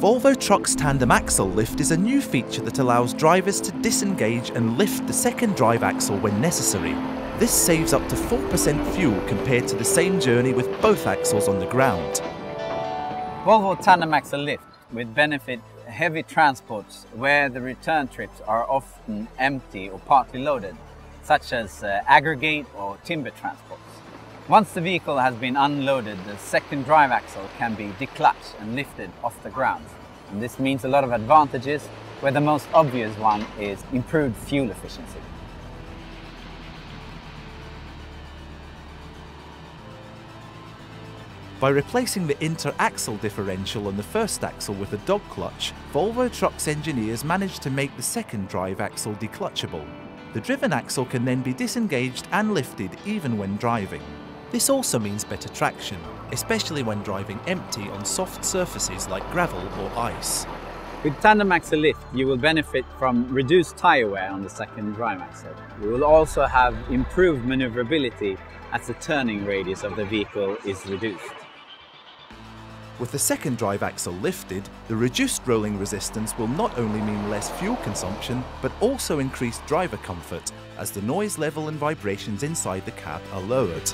Volvo Trucks tandem axle lift is a new feature that allows drivers to disengage and lift the second drive axle when necessary. This saves up to 4% fuel compared to the same journey with both axles on the ground. Volvo tandem axle lift will benefit heavy transports where the return trips are often empty or partly loaded, such as aggregate or timber transports. Once the vehicle has been unloaded, the second drive axle can be declutched and lifted off the ground. And this means a lot of advantages, where the most obvious one is improved fuel efficiency. By replacing the inter-axle differential on the first axle with a dog clutch, Volvo Trucks engineers managed to make the second drive axle declutchable. The driven axle can then be disengaged and lifted even when driving. This also means better traction, especially when driving empty on soft surfaces like gravel or ice. With tandem axle lift, you will benefit from reduced tire wear on the second drive axle. You will also have improved maneuverability as the turning radius of the vehicle is reduced. With the second drive axle lifted, the reduced rolling resistance will not only mean less fuel consumption, but also increased driver comfort, as the noise level and vibrations inside the cab are lowered.